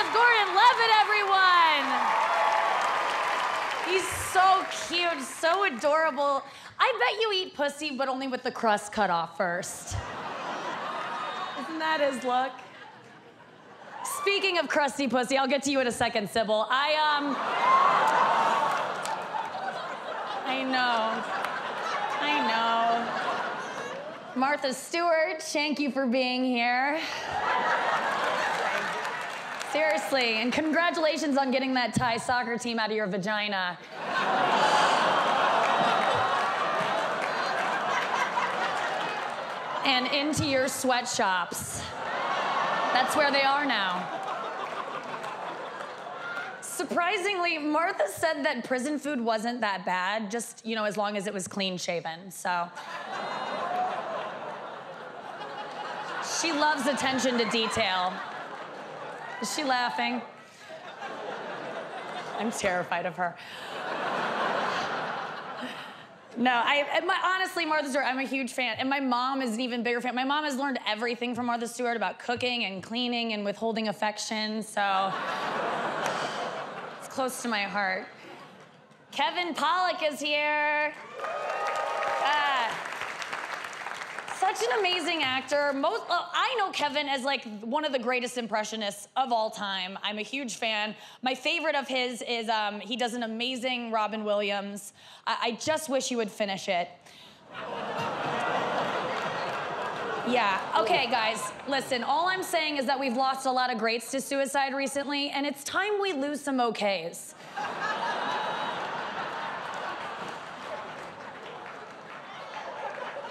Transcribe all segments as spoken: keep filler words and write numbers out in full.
of Gordon-Levitt, everyone! He's so cute, so adorable. I bet you eat pussy, but only with the crust cut off first. Isn't that his look? Speaking of crusty pussy, I'll get to you in a second, Sybil. I, um... I know. I know. Martha Stewart, thank you for being here. Seriously, and congratulations on getting that Thai soccer team out of your vagina. And into your sweatshops. That's where they are now. Surprisingly, Martha said that prison food wasn't that bad, just, you know, as long as it was clean-shaven, so. She loves attention to detail. Is she laughing? I'm terrified of her. No, I, I my, honestly, Martha Stewart, I'm a huge fan, and my mom is an even bigger fan. My mom has learned everything from Martha Stewart about cooking and cleaning and withholding affection, so it's close to my heart. Kevin Pollak is here. Uh, such an amazing actor. Most, uh, I know Kevin as like one of the greatest impressionists of all time. I'm a huge fan. My favorite of his is um, he does an amazing Robin Williams. I, I just wish he would finish it. Yeah, okay guys, listen, all I'm saying is that we've lost a lot of greats to suicide recently, and it's time we lose some okays.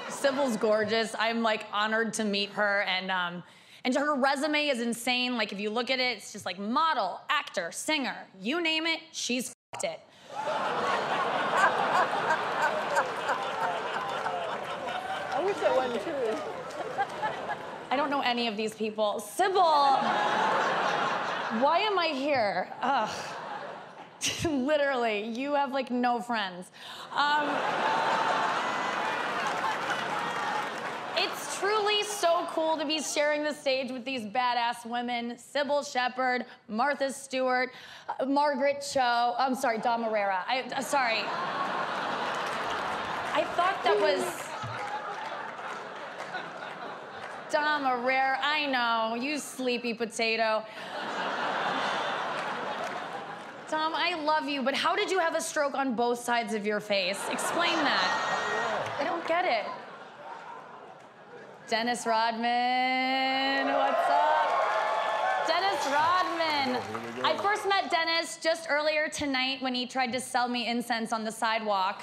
Sybil's gorgeous. I'm like honored to meet her, and um, and her resume is insane. Like if you look at it, it's just like model, actor, singer, you name it, she's f***ed it. I wish that wasn't true. I don't know any of these people. Sybil, why am I here? Ugh. Literally, you have like no friends. Um, It's truly so cool to be sharing the stage with these badass women. Sybil Shepherd, Martha Stewart, uh, Margaret Cho. I'm sorry, Dom Herrera. I, uh, sorry. I thought that was... Dom Herrera, I know, you sleepy potato. Dom, I love you, but how did you have a stroke on both sides of your face? Explain that. I don't get it. Dennis Rodman, what's up? Dennis Rodman. Oh, I first met Dennis just earlier tonight when he tried to sell me incense on the sidewalk.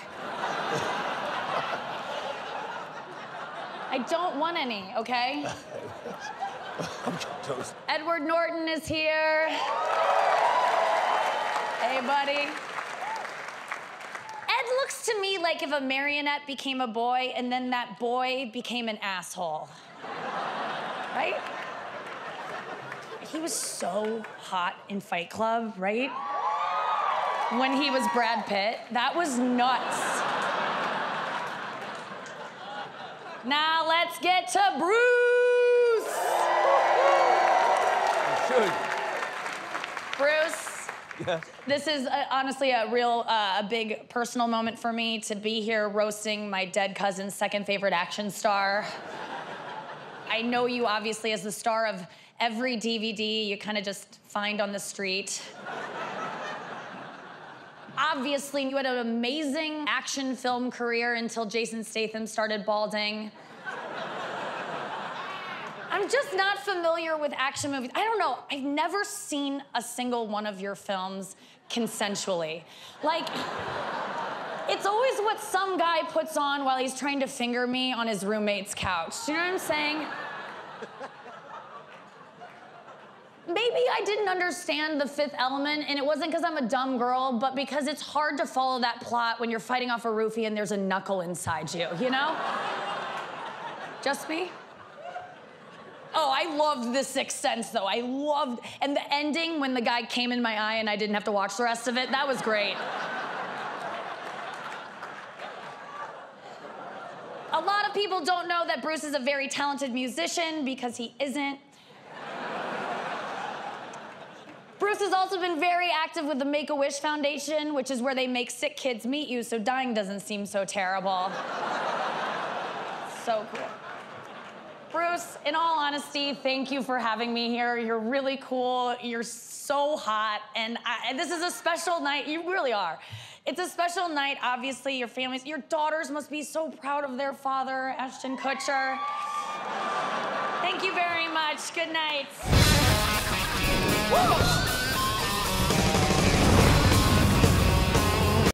I don't want any, okay? Edward Norton is here. Hey, buddy. It looks to me like if a marionette became a boy and then that boy became an asshole. Right? He was so hot in Fight Club, right? When he was Brad Pitt. That was nuts. Now let's get to Bruce! You should. Bruce. Yes. This is uh, honestly a real, uh, a big personal moment for me to be here roasting my dead cousin's second favorite action star. I know you obviously as the star of every D V D you kind of just find on the street. Obviously, you had an amazing action film career until Jason Statham started balding. I'm just not familiar with action movies. I don't know, I've never seen a single one of your films consensually. Like, it's always what some guy puts on while he's trying to finger me on his roommate's couch. Do you know what I'm saying? Maybe I didn't understand The Fifth Element, and it wasn't because I'm a dumb girl, but because it's hard to follow that plot when you're fighting off a roofie and there's a knuckle inside you, you know? Just me? Oh, I loved The Sixth Sense, though. I loved... And the ending, when the guy came in my eye and I didn't have to watch the rest of it, that was great. A lot of people don't know that Bruce is a very talented musician because he isn't. Bruce has also been very active with the Make-A-Wish Foundation, which is where they make sick kids meet you, so dying doesn't seem so terrible. So cool. Bruce, in all honesty, thank you for having me here. You're really cool. You're so hot. And I, this is a special night. You really are. It's a special night, obviously. Your families, your daughters must be so proud of their father, Ashton Kutcher. Thank you very much. Good night. Whoa!